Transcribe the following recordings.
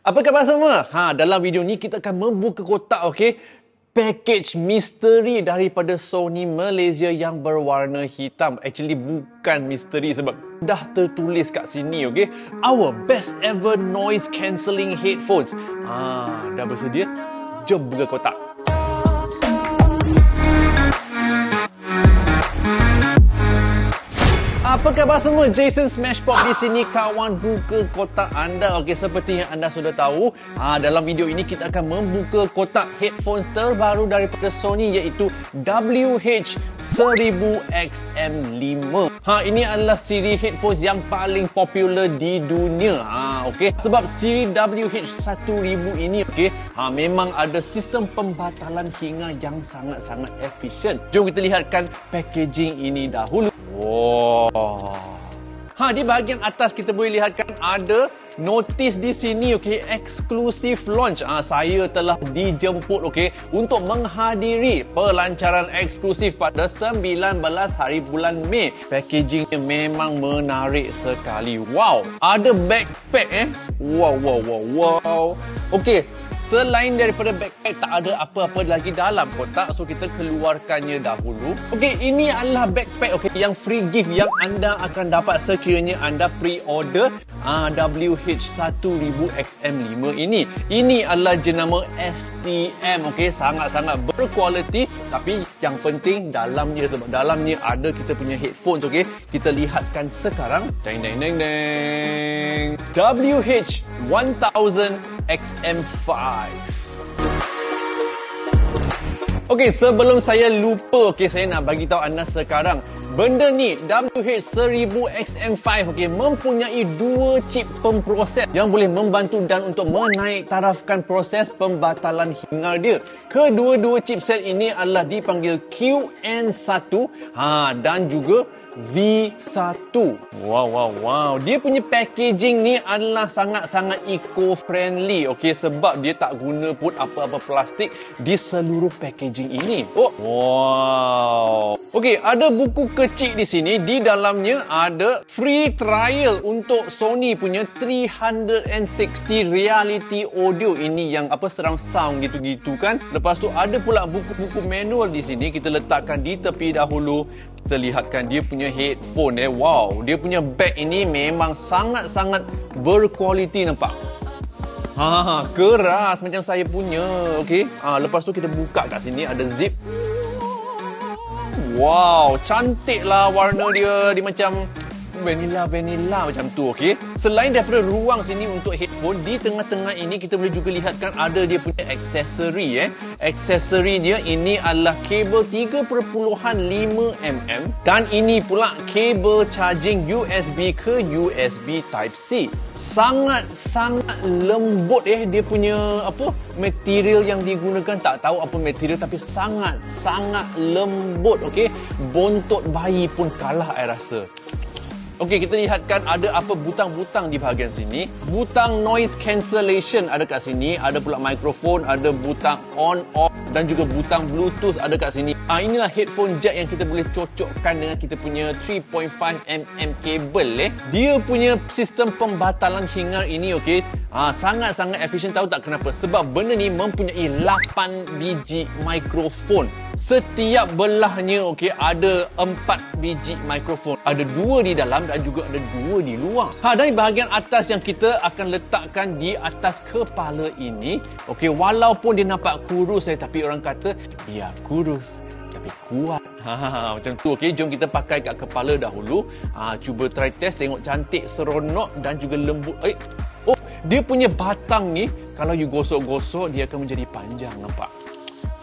Apa khabar semua? Dalam video ni kita akan membuka kotak, okey, package misteri daripada Sony Malaysia yang berwarna hitam. Actually bukan misteri sebab dah tertulis kat sini, okey. Our best ever noise cancelling headphones. Dah bersedia? Jom buka kotak. Apa khabar semua? Jason Smash Pop di sini, kawan buka kotak anda. Okey, seperti yang anda sudah tahu, dalam video ini kita akan membuka kotak headphones terbaru daripada Sony iaitu WH-1000XM5. Ini adalah siri headphones yang paling popular di dunia. Okey, sebab siri WH-1000 ini, okey, memang ada sistem pembatalan hinga yang sangat-sangat efisien. Jom kita lihatkan packaging ini dahulu. Di bahagian atas kita boleh lihatkan ada notis di sini, okey, eksklusif launch. Saya telah dijemput, okey, untuk menghadiri pelancaran eksklusif pada 19 hari bulan Mei. Packagingnya memang menarik sekali. Wow, ada backpack Wow. Okey, selain daripada backpack, tak ada apa-apa lagi dalam kotak. So, kita keluarkannya dahulu. Okey, ini adalah backpack, okey, yang free gift yang anda akan dapat sekiranya anda pre-order WH-1000XM5 ini. Ini adalah jenama STM, okey. Sangat-sangat berkualiti. Tapi yang penting dalamnya, sebab dalamnya ada kita punya headphones, okey. Kita lihatkan sekarang. Deng-deng-deng-deng. WH-1000XM5. Okey, sebelum saya lupa, okey, saya nak bagi tahu anda sekarang. Benda ni, WH-1000XM5, okey, mempunyai 2 chip pemproses yang boleh membantu dan untuk menaik tarafkan proses pembatalan hingar dia. Kedua-dua chipset ini adalah dipanggil QN1 dan juga V1. Wow. Dia punya packaging ni adalah sangat-sangat eco-friendly, okey, sebab dia tak guna pun apa-apa plastik di seluruh packaging ini. Wow. Okey, ada buku kecil di sini. Di dalamnya ada free trial untuk Sony punya 360 reality audio. Ini yang surround sound gitu-gitu kan. Lepas tu ada pula buku-buku manual di sini. Kita letakkan di tepi dahulu. Kita lihatkan dia punya headphone. Wow, dia punya bag ini memang sangat-sangat berkualiti, nampak? Keras macam saya punya, okey. Lepas tu kita buka kat sini, ada zip. Wow, cantiklah warna dia. Dia macam vanilla macam tu, okey. Selain daripada ruang sini untuk headphone, di tengah-tengah ini kita boleh juga lihatkan ada dia punya aksesori. Aksesori dia ini adalah kabel 3.5mm dan ini pula kabel charging USB ke USB Type-C. Sangat-sangat lembut dia punya material yang digunakan. Tak tahu apa material tapi sangat-sangat lembut, okey. Bontot bayi pun kalah saya rasa. Okey, kita lihatkan ada apa butang-butang di bahagian sini. Butang noise cancellation ada kat sini. Ada pula mikrofon, ada butang on, off dan juga butang bluetooth ada kat sini. Inilah headphone jack yang kita boleh cocokkan dengan kita punya 3.5mm kabel. Dia punya sistem pembatalan hingar ini, okey. Sangat-sangat efisien, tahu tak kenapa? Sebab benda ni mempunyai 8 biji mikrofon. Setiap belahnya, okey, ada 4 biji mikrofon. Ada 2 di dalam dan juga ada 2 di luar. Dan bahagian atas yang kita akan letakkan di atas kepala ini, okey, walaupun dia nampak kurus, tapi orang kata biar kurus tapi kuat. Macam tu, okey. Jom kita pakai kat kepala dahulu. Cuba try test, tengok cantik, seronok dan juga lembut. Dia punya batang ni kalau you gosok-gosok dia akan menjadi panjang, nampak?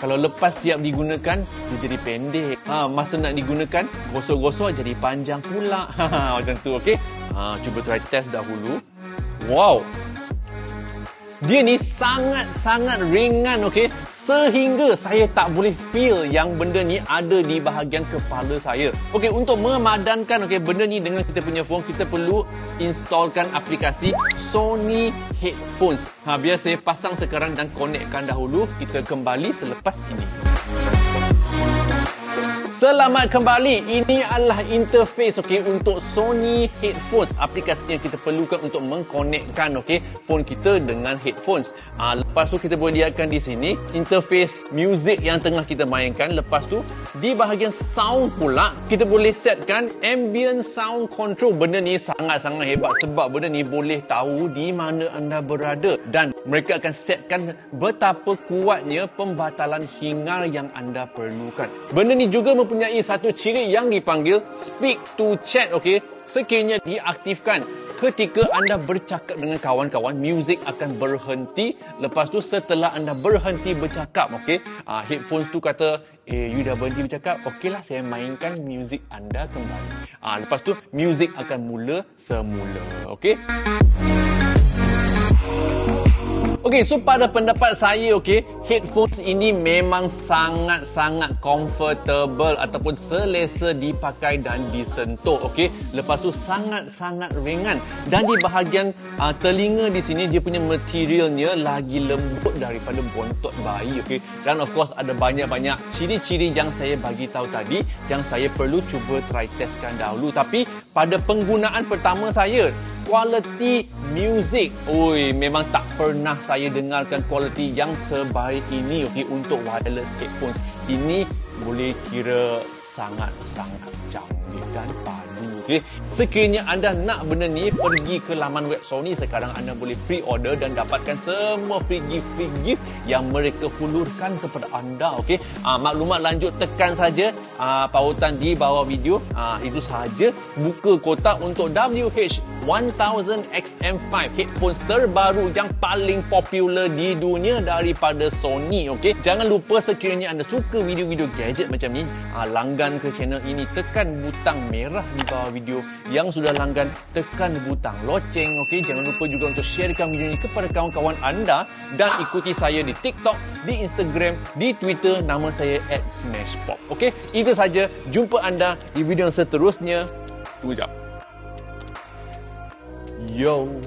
Kalau lepas siap digunakan, dia jadi pendek. Masa nak digunakan, gosok-gosok jadi panjang pula. Macam tu, okey. Cuba try test dahulu. Wow. Dia ni sangat-sangat ringan, okey. Sehingga saya tak boleh feel yang benda ni ada di bahagian kepala saya. Okey, untuk memadankan, okey, benda ni dengan kita punya phone, kita perlu installkan aplikasi Sony Headphones. Biar saya pasang sekarang dan konekkan dahulu. Kita kembali selepas ini. Selamat kembali. Ini adalah interface untuk Sony Headphones. Aplikasi yang kita perlukan untuk mengkonekkan phone kita dengan headphones. Lepas tu kita boleh lihatkan di sini interface music yang tengah kita mainkan. Lepas tu di bahagian sound pula kita boleh setkan ambient sound control. Benda ni sangat-sangat hebat sebab benda ni boleh tahu di mana anda berada dan mereka akan setkan betapa kuatnya pembatalan hingar yang anda perlukan. Benda ni juga mempunyai satu ciri yang dipanggil speak to chat, sekiranya diaktifkan. Ketika anda bercakap dengan kawan-kawan, muzik akan berhenti. Lepas tu setelah anda berhenti bercakap, headphones tu kata, you dah berhenti bercakap, okeylah saya mainkan muzik anda kembali. Lepas tu muzik akan mula semula, so pada pendapat saya, headphones ini memang sangat-sangat comfortable ataupun selesa dipakai dan disentuh, Lepas tu sangat-sangat ringan dan di bahagian telinga di sini dia punya materialnya lagi lembut daripada bontot bayi, Dan of course ada banyak-banyak ciri-ciri yang saya bagi tahu tadi yang saya perlu cuba try testkan dahulu. Tapi pada penggunaan pertama saya, kualiti muzik, memang tak pernah saya dengarkan kualiti yang sebaik ini untuk wireless headphones. Ini boleh kira sangat-sangat canggih dan padu. Sekiranya anda nak benda ni, pergi ke laman web Sony sekarang, anda boleh pre-order dan dapatkan semua free gift yang mereka hulurkan kepada anda. Maklumat lanjut tekan saja pautan di bawah video. Itu sahaja, buka kotak untuk WH-1000XM5, headphones terbaru yang paling popular di dunia daripada Sony. Jangan lupa sekiranya anda suka video-video gadget macam ni, langgan ke channel ini, tekan butang merah di bawah video. Yang sudah langgan, tekan butang loceng. Jangan lupa juga untuk sharekan video ini kepada kawan-kawan anda dan ikuti saya di TikTok, di Instagram, di Twitter. Nama saya @smashpop. Itu saja. Jumpa anda di video yang seterusnya. Tunggu jap. Yo.